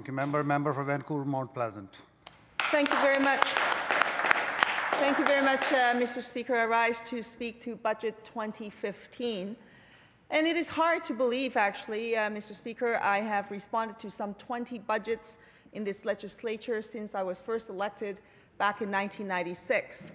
Thank you, Member. Member for Vancouver-Mount Pleasant. Thank you very much. Thank you very much, Mr. Speaker. I rise to speak to Budget 2015. And it is hard to believe, actually, Mr. Speaker, I have responded to some 20 budgets in this legislature since I was first elected back in 1996.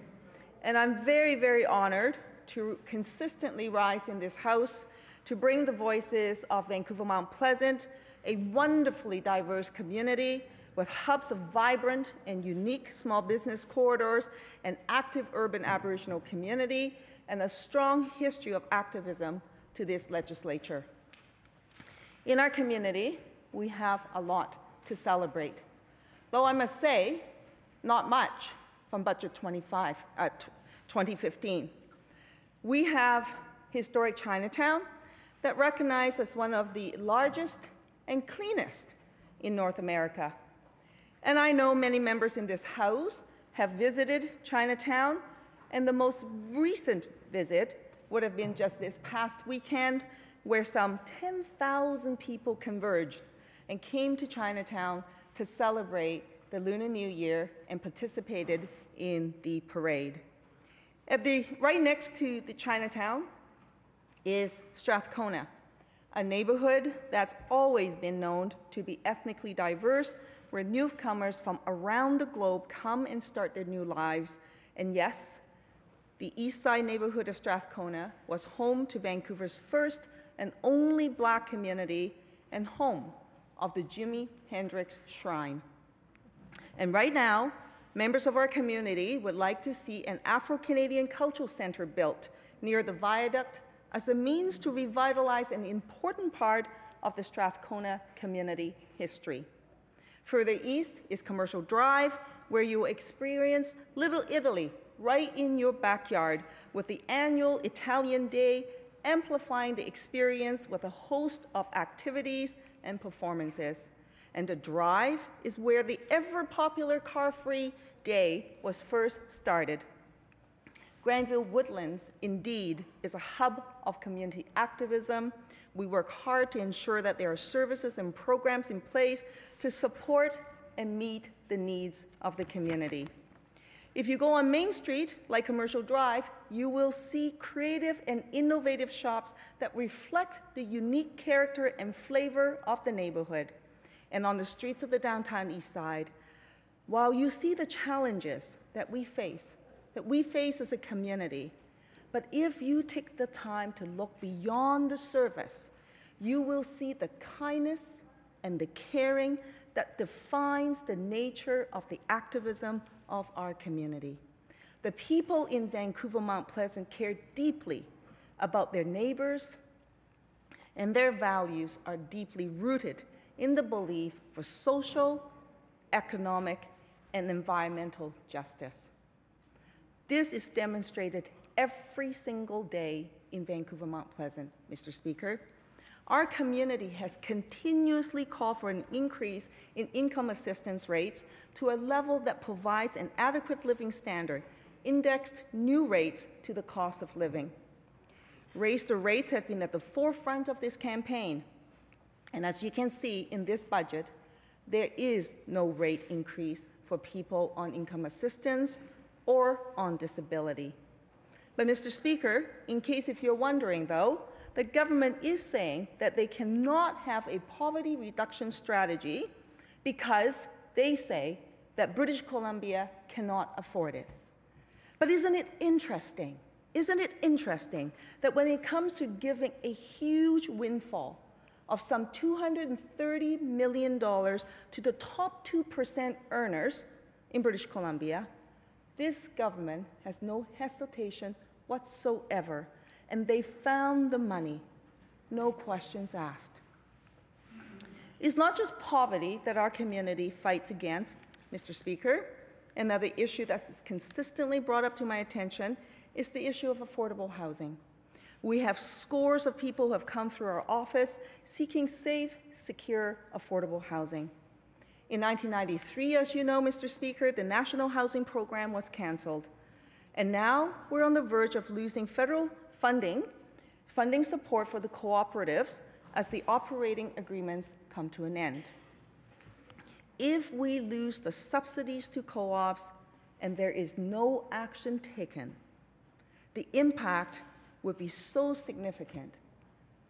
And I'm very, very honored to consistently rise in this House to bring the voices of Vancouver-Mount Pleasant, a wonderfully diverse community with hubs of vibrant and unique small business corridors, an active urban Aboriginal community, and a strong history of activism to this legislature. In our community, we have a lot to celebrate, though I must say, not much from Budget 2015. We have historic Chinatown that recognized as one of the largest and cleanest in North America. And I know many members in this House have visited Chinatown, and the most recent visit would have been just this past weekend, where some 10,000 people converged and came to Chinatown to celebrate the Lunar New Year and participated in the parade. Right next to the Chinatown is Strathcona, a neighborhood that's always been known to be ethnically diverse, where newcomers from around the globe come and start their new lives. And yes, the Eastside neighborhood of Strathcona was home to Vancouver's first and only Black community and home of the Jimi Hendrix Shrine. And right now, members of our community would like to see an Afro-Canadian Cultural Centre built near the viaduct as a means to revitalize an important part of the Strathcona community history. Further east is Commercial Drive, where you will experience Little Italy right in your backyard, with the annual Italian Day amplifying the experience with a host of activities and performances. And the Drive is where the ever-popular car-free day was first started. Grandview Woodlands, indeed, is a hub of community activism. We work hard to ensure that there are services and programs in place to support and meet the needs of the community. If you go on Main Street, like Commercial Drive, you will see creative and innovative shops that reflect the unique character and flavor of the neighborhood. And on the streets of the Downtown Eastside, while you see the challenges that we face as a community, but if you take the time to look beyond the surface, you will see the kindness and the caring that defines the nature of the activism of our community. The people in Vancouver-Mount Pleasant care deeply about their neighbors, and their values are deeply rooted in the belief for social, economic, and environmental justice. This is demonstrated every single day in Vancouver-Mount Pleasant, Mr. Speaker. Our community has continuously called for an increase in income assistance rates to a level that provides an adequate living standard, indexed new rates to the cost of living. Raise the Rates have been at the forefront of this campaign, and as you can see in this budget, there is no rate increase for people on income assistance or on disability. But Mr. Speaker, in case if you're wondering though, the government is saying that they cannot have a poverty reduction strategy because they say that British Columbia cannot afford it. But isn't it interesting? Isn't it interesting that when it comes to giving a huge windfall of some $230 million to the top 2% earners in British Columbia, this government has no hesitation whatsoever, and they found the money, no questions asked. It's not just poverty that our community fights against, Mr. Speaker. Another issue that's consistently brought up to my attention is the issue of affordable housing. We have scores of people who have come through our office seeking safe, secure, affordable housing. In 1993, as you know, Mr. Speaker, the National Housing Program was cancelled. And now we're on the verge of losing federal funding support for the cooperatives as the operating agreements come to an end. If we lose the subsidies to co-ops and there is no action taken, the impact would be so significant.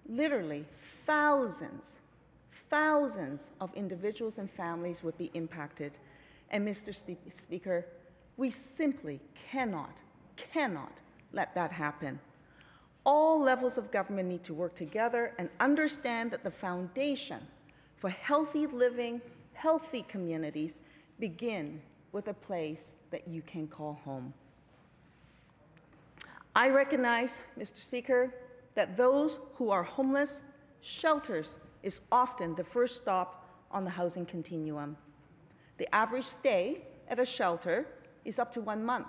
Literally thousands of individuals and families would be impacted. And Mr. Speaker, we simply cannot let that happen. All levels of government need to work together and understand that the foundation for healthy living, healthy communities begin with a place that you can call home. I recognize, Mr. Speaker, that those who are homeless, shelters is often the first stop on the housing continuum. The average stay at a shelter is up to 1 month.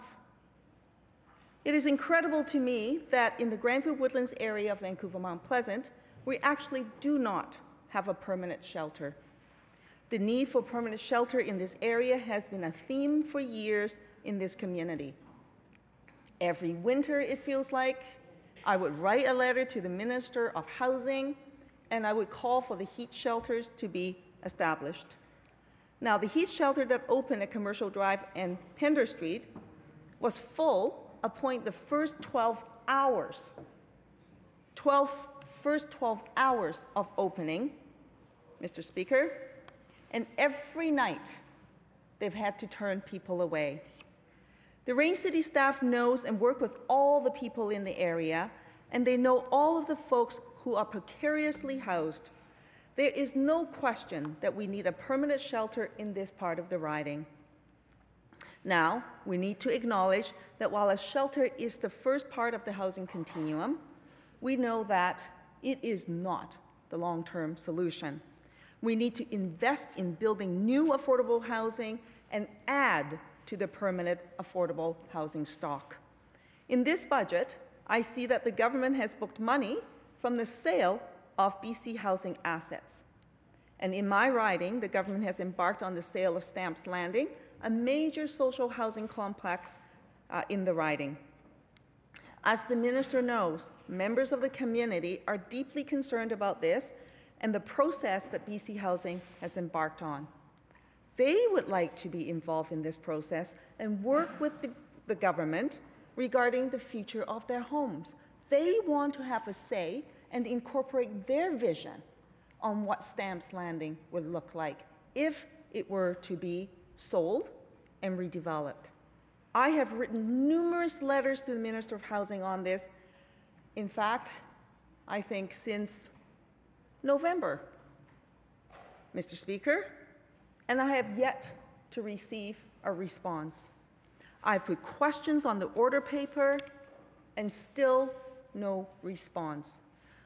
It is incredible to me that in the Grandview Woodlands area of Vancouver-Mount Pleasant, we actually do not have a permanent shelter. The need for permanent shelter in this area has been a theme for years in this community. Every winter, it feels like, I would write a letter to the Minister of Housing, and I would call for the heat shelters to be established. Now, the heat shelter that opened at Commercial Drive and Pender Street was full upon the first 12 hours of opening, Mr. Speaker, and every night they've had to turn people away. The Rain City staff knows and work with all the people in the area, and they know all of the folks who are precariously housed. There is no question that we need a permanent shelter in this part of the riding. Now, we need to acknowledge that while a shelter is the first part of the housing continuum, we know that it is not the long-term solution. We need to invest in building new affordable housing and add to the permanent affordable housing stock. In this budget, I see that the government has booked money from the sale of BC housing assets. And in my riding, the government has embarked on the sale of Stamps Landing, a major social housing complex in the riding. As the minister knows, members of the community are deeply concerned about this and the process that BC Housing has embarked on. They would like to be involved in this process and work with the government regarding the future of their homes. They want to have a say and incorporate their vision on what Stamps Landing would look like if it were to be sold and redeveloped. I have written numerous letters to the Minister of Housing on this. In fact, I think since November, Mr. Speaker, and I have yet to receive a response. I've put questions on the order paper and still no response.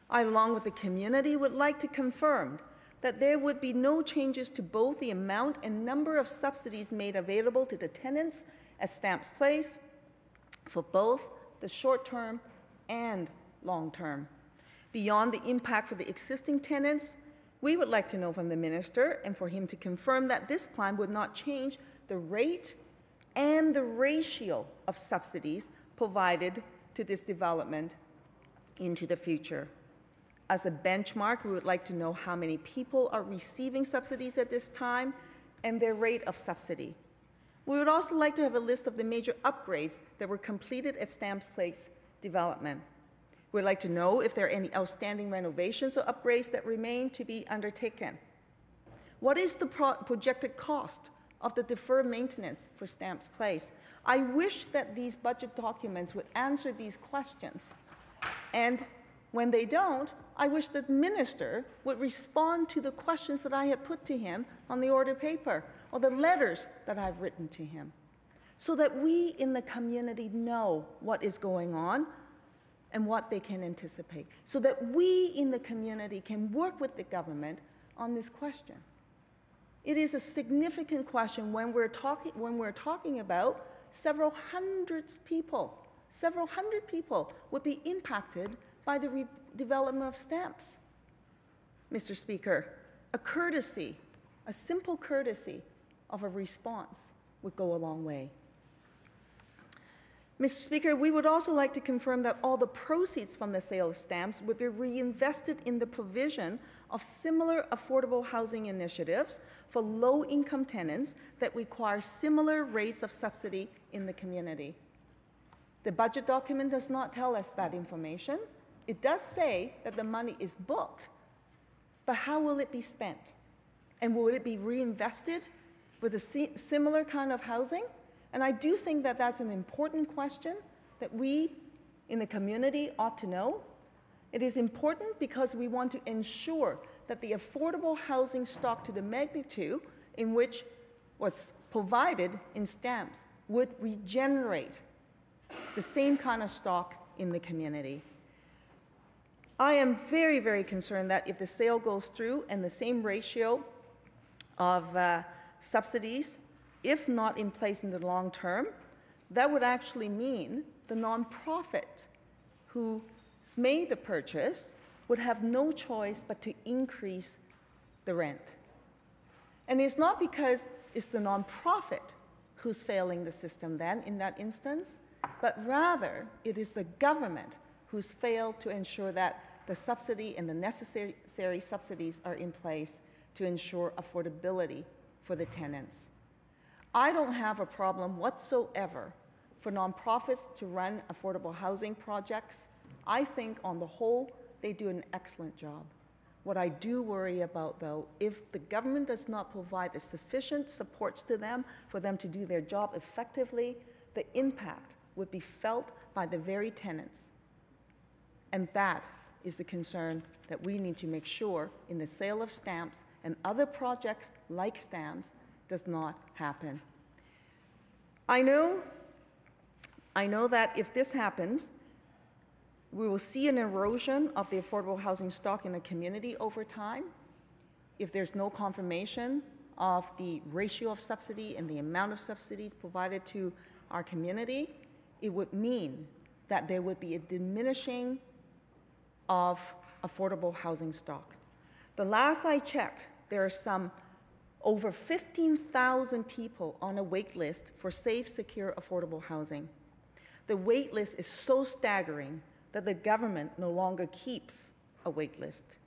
I, along with the community, would like to confirm that there would be no changes to both the amount and number of subsidies made available to the tenants at Stamps Place for both the short-term and long-term. Beyond the impact for the existing tenants, we would like to know from the minister and for him to confirm that this plan would not change the rate and the ratio of subsidies provided to this development into the future. As a benchmark, we would like to know how many people are receiving subsidies at this time and their rate of subsidy. We would also like to have a list of the major upgrades that were completed at Stamps Place development. We'd like to know if there are any outstanding renovations or upgrades that remain to be undertaken. What is the projected cost of the deferred maintenance for Stamps Place? I wish that these budget documents would answer these questions. And when they don't, I wish that the minister would respond to the questions that I have put to him on the order paper or the letters that I've written to him, so that we in the community know what is going on and what they can anticipate, so that we in the community can work with the government on this question. It is a significant question when we're talking about several hundred people. Several hundred people would be impacted by the redevelopment of Stamps. Mr. Speaker, a courtesy, a simple courtesy of a response would go a long way. Mr. Speaker, we would also like to confirm that all the proceeds from the sale of stamps would be reinvested in the provision of similar affordable housing initiatives for low-income tenants that require similar rates of subsidy in the community. The budget document does not tell us that information. It does say that the money is booked, but how will it be spent? And will it be reinvested with a similar kind of housing? And I do think that that's an important question that we in the community ought to know. It is important because we want to ensure that the affordable housing stock to the magnitude in which was provided in stamps would regenerate the same kind of stock in the community. I am very, very concerned that if the sale goes through and the same ratio of subsidies, if not in place in the long term, that would actually mean the nonprofit who made the purchase would have no choice but to increase the rent. And it's not because it's the nonprofit who's failing the system then in that instance, but rather it is the government who's failed to ensure that the subsidy and the necessary subsidies are in place to ensure affordability for the tenants. I don't have a problem whatsoever for nonprofits to run affordable housing projects. I think on the whole, they do an excellent job. What I do worry about though, if the government does not provide the sufficient supports to them for them to do their job effectively, the impact would be felt by the very tenants. And that is the concern that we need to make sure in the sale of stamps and other projects like stamps does not happen. I know that if this happens, we will see an erosion of the affordable housing stock in the community over time. If there's no confirmation of the ratio of subsidy and the amount of subsidies provided to our community, it would mean that there would be a diminishing of affordable housing stock. The last I checked, there are some over 15,000 people on a wait list for safe, secure, affordable housing. The wait list is so staggering that the government no longer keeps a wait list.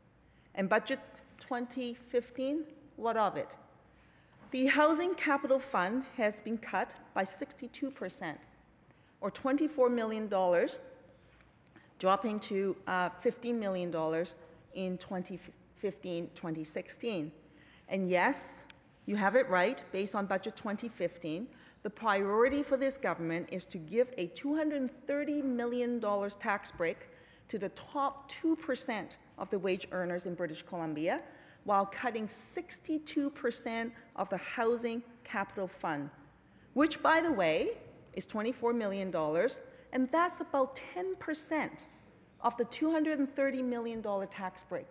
And Budget 2015, what of it? The Housing Capital Fund has been cut by 62%, or $24 million, dropping to $15 million in 2015-2016. And yes, you have it right, based on Budget 2015, the priority for this government is to give a $230 million tax break to the top 2% of the wage earners in British Columbia, while cutting 62% of the Housing Capital Fund, which, by the way, is $24 million, and that's about 10% of the $230 million tax break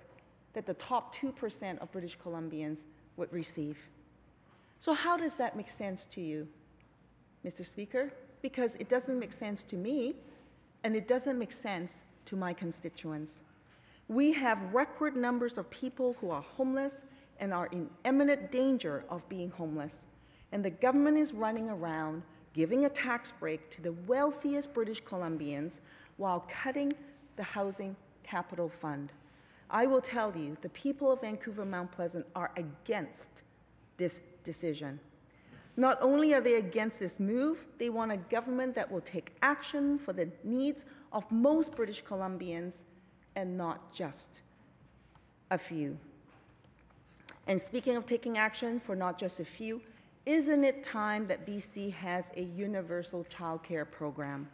that the top 2% of British Columbians would receive. So how does that make sense to you, Mr. Speaker? Because it doesn't make sense to me, and it doesn't make sense to my constituents. We have record numbers of people who are homeless and are in imminent danger of being homeless. And the government is running around giving a tax break to the wealthiest British Columbians while cutting the Housing Capital Fund. I will tell you, the people of Vancouver-Mount Pleasant are against this decision. Not only are they against this move, they want a government that will take action for the needs of most British Columbians and not just a few. And speaking of taking action for not just a few, isn't it time that BC has a universal childcare program?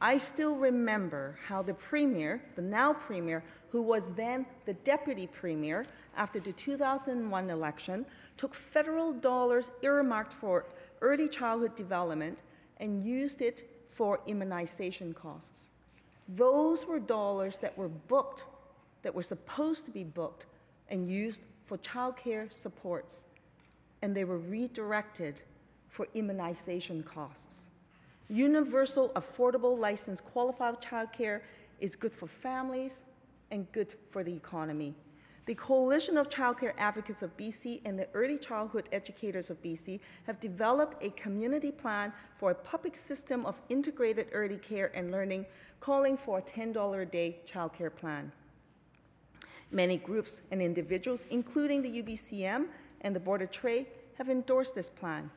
I still remember how the Premier, the now Premier, who was then the Deputy Premier after the 2001 election, took federal dollars earmarked for early childhood development and used it for immunization costs. Those were dollars that were booked, that were supposed to be booked and used for childcare supports, and they were redirected for immunization costs. Universal, affordable, licensed, qualified childcare is good for families and good for the economy. The Coalition of Childcare Advocates of BC and the Early Childhood Educators of BC have developed a community plan for a public system of integrated early care and learning, calling for a $10 a day childcare plan. Many groups and individuals, including the UBCM and the Board of Trade, have endorsed this plan.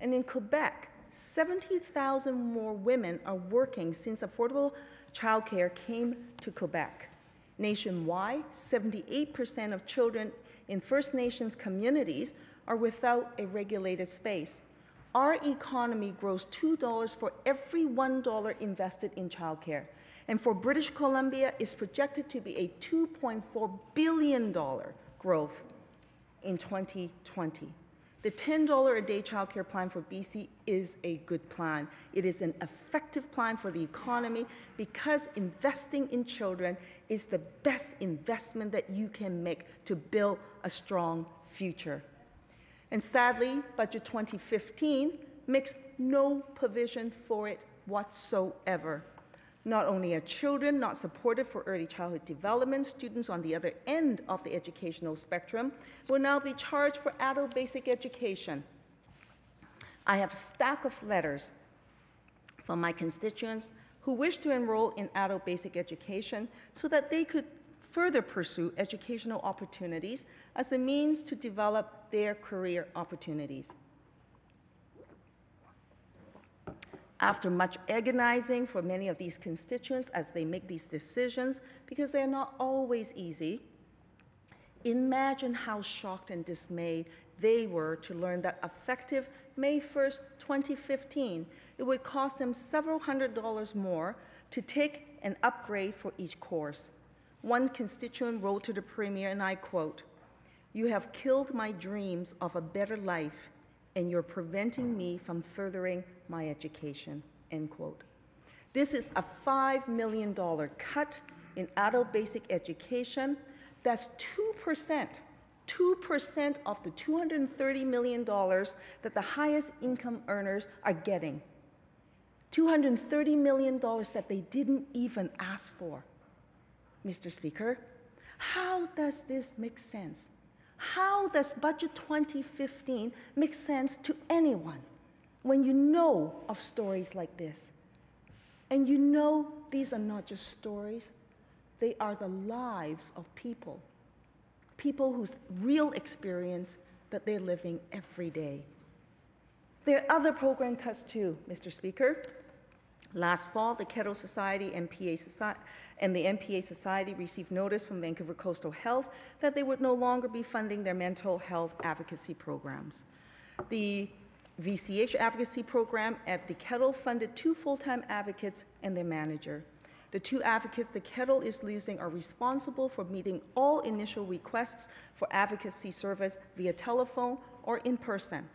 And in Quebec, 70,000 more women are working since affordable childcare came to Quebec. Nationwide, 78% of children in First Nations communities are without a regulated space. Our economy grows $2 for every $1 invested in childcare, and for British Columbia, it's projected to be a $2.4 billion growth in 2020. The $10 a day childcare plan for BC is a good plan. It is an effective plan for the economy because investing in children is the best investment that you can make to build a strong future. And sadly, Budget 2015 makes no provision for it whatsoever. Not only are children not supported for early childhood development, students on the other end of the educational spectrum will now be charged for adult basic education. I have a stack of letters from my constituents who wish to enroll in adult basic education so that they could further pursue educational opportunities as a means to develop their career opportunities. After much agonizing for many of these constituents as they make these decisions, because they are not always easy, imagine how shocked and dismayed they were to learn that effective May 1st, 2015, it would cost them several $100s more to take an upgrade for each course. One constituent wrote to the Premier, and I quote, "You have killed my dreams of a better life, and you're preventing me from furthering my education," end quote. This is a $5 million cut in adult basic education. That's 2% of the $230 million that the highest income earners are getting. $230 million that they didn't even ask for. Mr. Speaker, how does this make sense? How does Budget 2015 make sense to anyone when you know of stories like this? And you know these are not just stories, they are the lives of people, people whose real experience that they're living every day. There are other program cuts too, Mr. Speaker. Last fall, the Kettle Society and the MPA Society received notice from Vancouver Coastal Health that they would no longer be funding their mental health advocacy programs. The VCH advocacy program at the Kettle funded 2 full-time advocates and their manager. The 2 advocates the Kettle is losing are responsible for meeting all initial requests for advocacy service via telephone or in person.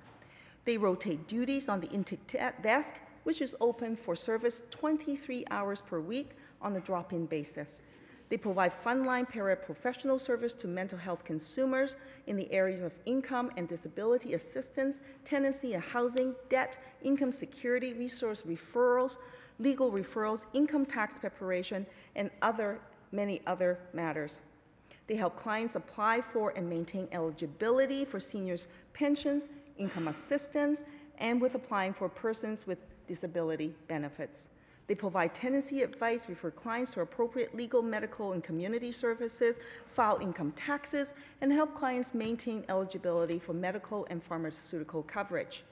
They rotate duties on the intake desk, which is open for service 23 hours per week on a drop-in basis. They provide frontline paraprofessional service to mental health consumers in the areas of income and disability assistance, tenancy and housing, debt, income security, resource referrals, legal referrals, income tax preparation, and many other matters. They help clients apply for and maintain eligibility for seniors' pensions, income assistance, and with applying for persons with disability benefits. They provide tenancy advice, refer clients to appropriate legal, medical, and community services, file income taxes, and help clients maintain eligibility for medical and pharmaceutical coverage.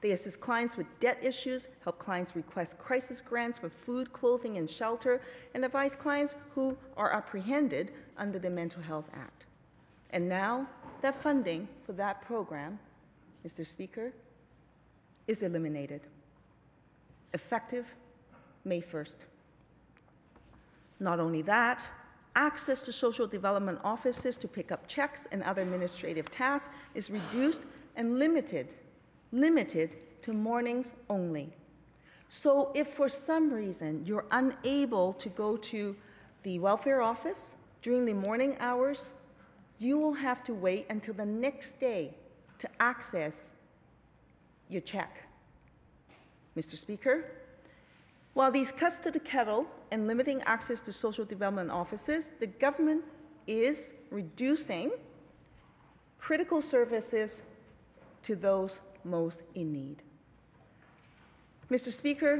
They assist clients with debt issues, help clients request crisis grants for food, clothing, and shelter, and advise clients who are apprehended under the Mental Health Act. And now, that funding for that program, Mr. Speaker, is eliminated. Effective May 1st. Not only that, access to social development offices to pick up checks and other administrative tasks is reduced and limited to mornings only. So if for some reason you're unable to go to the welfare office during the morning hours, you will have to wait until the next day to access your check. Mr. Speaker, while these cuts to the Kettle and limiting access to social development offices, the government is reducing critical services to those most in need. Mr. Speaker,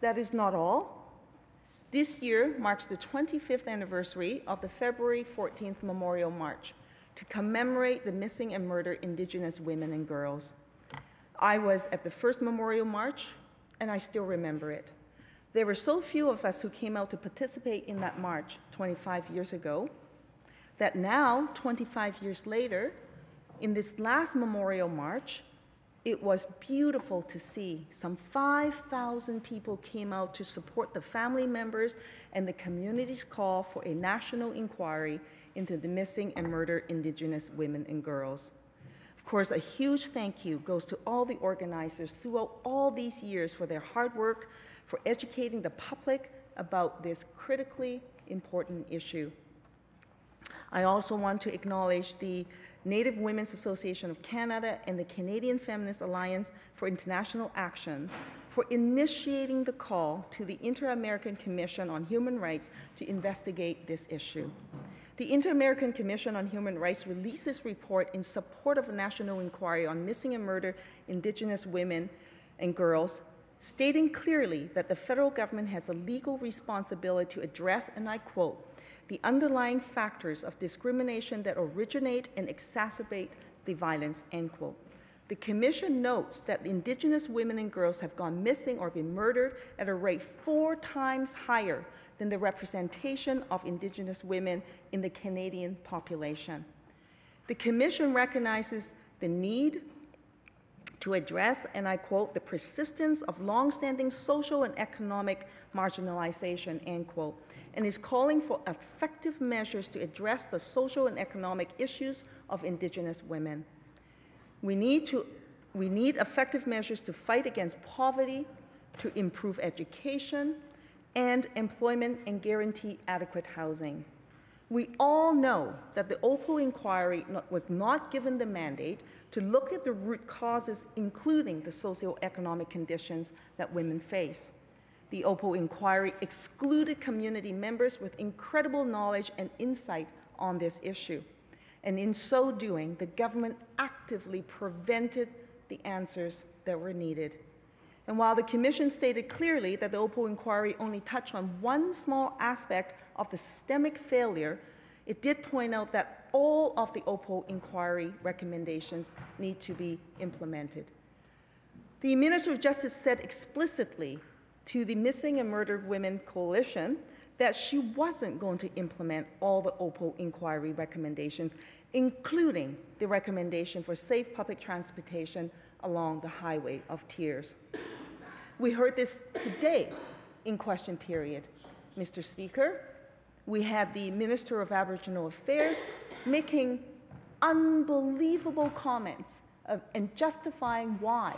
that is not all. This year marks the 25th anniversary of the February 14th Memorial March to commemorate the missing and murdered Indigenous women and girls. I was at the first Memorial March, and I still remember it. There were so few of us who came out to participate in that march 25 years ago that now, 25 years later, in this last Memorial March, it was beautiful to see. Some 5,000 people came out to support the family members and the community's call for a national inquiry into the missing and murdered Indigenous women and girls. Of course, a huge thank you goes to all the organizers throughout all these years for their hard work, for educating the public about this critically important issue. I also want to acknowledge the Native Women's Association of Canada and the Canadian Feminist Alliance for International Action for initiating the call to the Inter-American Commission on Human Rights to investigate this issue. The Inter-American Commission on Human Rights released its report in support of a national inquiry on missing and murdered Indigenous women and girls, stating clearly that the federal government has a legal responsibility to address, and I quote, the underlying factors of discrimination that originate and exacerbate the violence, end quote. The Commission notes that Indigenous women and girls have gone missing or been murdered at a rate 4 times higher than the representation of Indigenous women in the Canadian population. The Commission recognizes the need to address, and I quote, the persistence of longstanding social and economic marginalization, end quote, and is calling for effective measures to address the social and economic issues of Indigenous women. We need effective measures to fight against poverty, to improve education and employment, and guarantee adequate housing. We all know that the Oppal inquiry was not given the mandate to look at the root causes, including the socioeconomic conditions that women face. The Oppal inquiry excluded community members with incredible knowledge and insight on this issue. And in so doing, the government actively prevented the answers that were needed. And while the Commission stated clearly that the Oppal inquiry only touched on one small aspect of the systemic failure, it did point out that all of the Oppal inquiry recommendations need to be implemented. The Minister of Justice said explicitly to the Missing and Murdered Women Coalition that she wasn't going to implement all the Oppal inquiry recommendations, including the recommendation for safe public transportation along the Highway of Tears. We heard this today in question period. Mr. Speaker, we had the Minister of Aboriginal Affairs making unbelievable comments and justifying why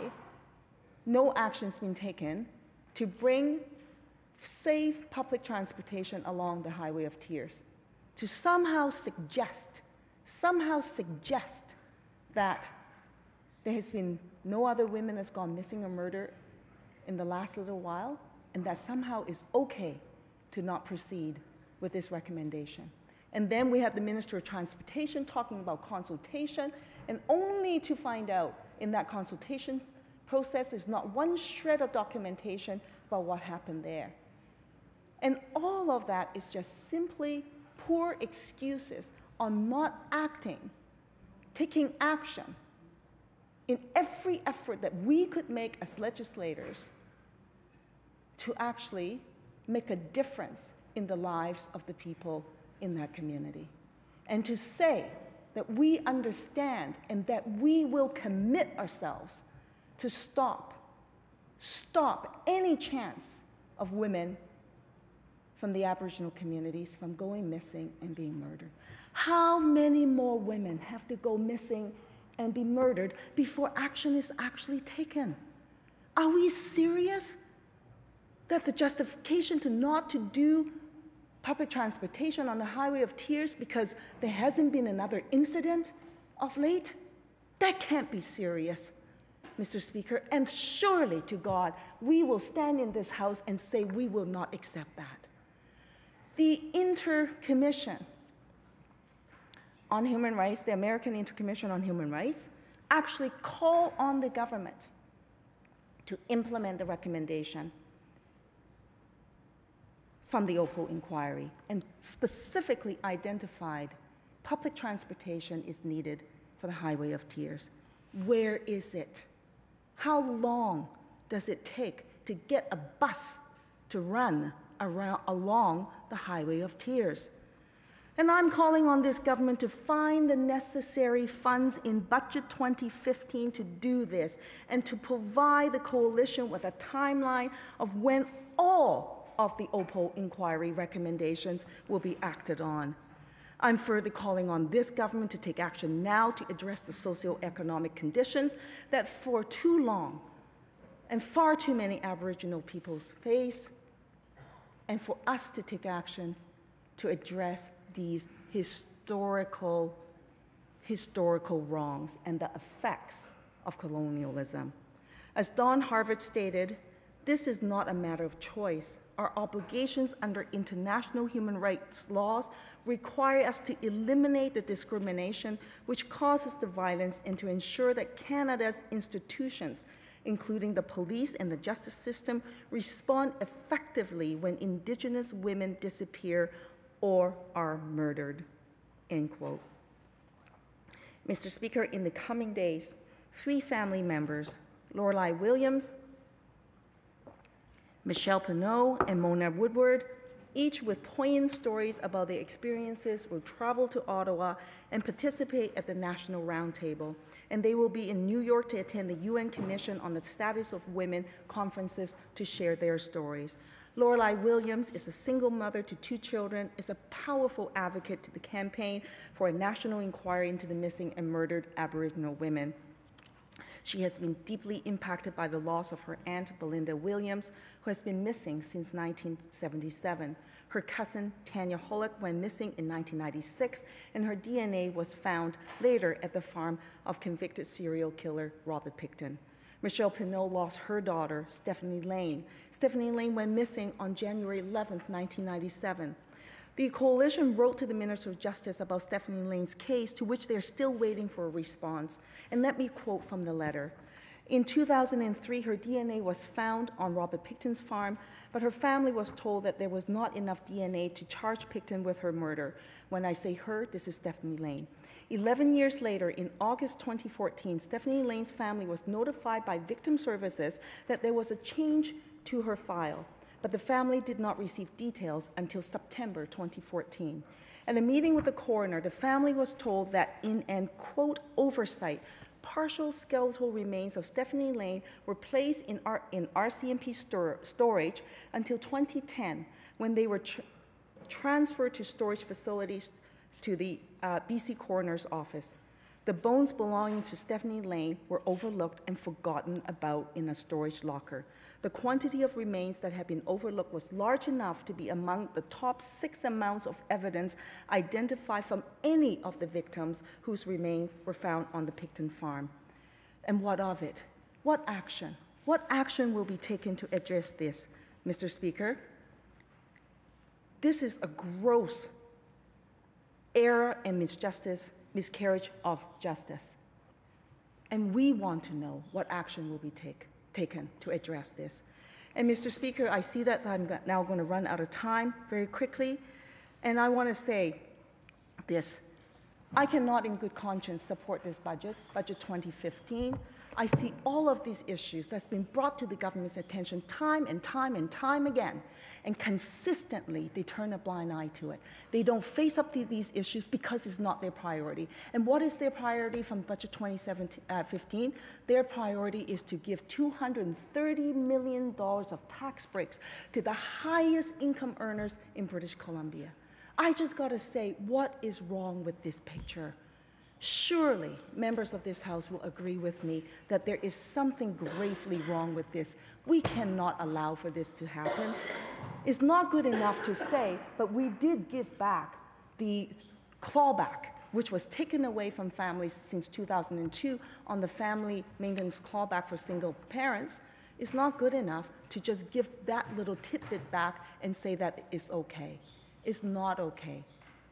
no action's been taken to bring safe public transportation along the Highway of Tears, to somehow suggest that there has been no other women that's gone missing or murdered in the last little while, and that somehow is okay to not proceed with this recommendation. And then we had the Minister of Transportation talking about consultation, and only to find out in that consultation process there's not one shred of documentation about what happened there. And all of that is just simply poor excuses on not acting, taking action in every effort that we could make as legislators to actually make a difference in the lives of the people in that community. And to say that we understand and that we will commit ourselves to stop any chance of women from the Aboriginal communities from going missing and being murdered. How many more women have to go missing and be murdered before action is actually taken? Are we serious that the justification to not to do public transportation on the Highway of Tears because there hasn't been another incident of late? That can't be serious, Mr. Speaker, and surely to God, we will stand in this House and say we will not accept that. The Inter-Commission on Human Rights, the American Inter-Commission on Human Rights, actually call on the government to implement the recommendation from the Oppal inquiry and specifically identified public transportation is needed for the Highway of Tears. Where is it? How long does it take to get a bus to run along the Highway of Tears? And I'm calling on this government to find the necessary funds in Budget 2015 to do this and to provide the coalition with a timeline of when all of the Oppal inquiry recommendations will be acted on. I'm further calling on this government to take action now to address the socioeconomic conditions that for too long and far too many Aboriginal peoples face, and for us to take action to address these historical wrongs and the effects of colonialism. As Dawn Harvard stated, this is not a matter of choice. Our obligations under international human rights laws require us to eliminate the discrimination which causes the violence and to ensure that Canada's institutions, including the police and the justice system, respond effectively when Indigenous women disappear or are murdered, end quote. Mr. Speaker, in the coming days, three family members, Lorelei Williams, Michele Pineau, and Mona Woodward, each with poignant stories about their experiences, will travel to Ottawa and participate at the National Roundtable. And they will be in New York to attend the UN Commission on the Status of Women conferences to share their stories. Lorelei Williams is a single mother to two children, is a powerful advocate to the campaign for a national inquiry into the missing and murdered Aboriginal women. She has been deeply impacted by the loss of her aunt, Belinda Williams, who has been missing since 1977. Her cousin, Tanya Hollock, went missing in 1996, and her DNA was found later at the farm of convicted serial killer Robert Picton. Michele Pineau lost her daughter, Stephanie Lane. Stephanie Lane went missing on January 11, 1997. The coalition wrote to the Minister of Justice about Stephanie Lane's case, to which they are still waiting for a response. And let me quote from the letter. In 2003, her DNA was found on Robert Picton's farm, but her family was told that there was not enough DNA to charge Picton with her murder. When I say her, this is Stephanie Lane. 11 years later, in August 2014, Stephanie Lane's family was notified by Victim Services that there was a change to her file, but the family did not receive details until September 2014. At a meeting with the coroner, the family was told that in an, quote, oversight, partial skeletal remains of Stephanie Lane were placed in RCMP storage until 2010, when they were transferred to storage facilities to the BC Coroner's Office. The bones belonging to Stephanie Lane were overlooked and forgotten about in a storage locker. The quantity of remains that had been overlooked was large enough to be among the top 6 amounts of evidence identified from any of the victims whose remains were found on the Picton farm. And what of it? What action? What action will be taken to address this, Mr. Speaker? This is a gross error and miscarriage of justice. And we want to know what action will be taken to address this. And Mr. Speaker, I see that I'm now going to run out of time very quickly, and I want to say this. I cannot in good conscience support this budget, Budget 2015. I see all of these issues that's been brought to the government's attention time and time and time again, and consistently they turn a blind eye to it. They don't face up to these issues because it's not their priority. And what is their priority from Budget 2015? Their priority is to give $230 million of tax breaks to the highest income earners in British Columbia. I just got to say, what is wrong with this picture? Surely members of this House will agree with me that there is something gravely wrong with this. We cannot allow for this to happen. It's not good enough to say, but we did give back the clawback, which was taken away from families since 2002 on the family maintenance clawback for single parents. It's not good enough to just give that little tidbit back and say that it's okay. It's not okay.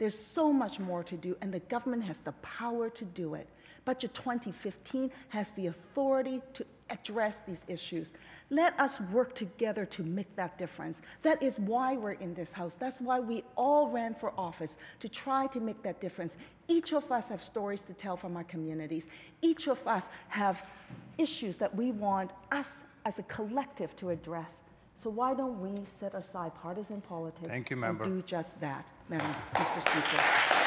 There's so much more to do, and the government has the power to do it. Budget 2015 has the authority to address these issues. Let us work together to make that difference. That is why we're in this house. That's why we all ran for office, to try to make that difference. Each of us have stories to tell from our communities. Each of us have issues that we want us as a collective to address. So why don't we set aside partisan politics and do just that, Mr. Speaker?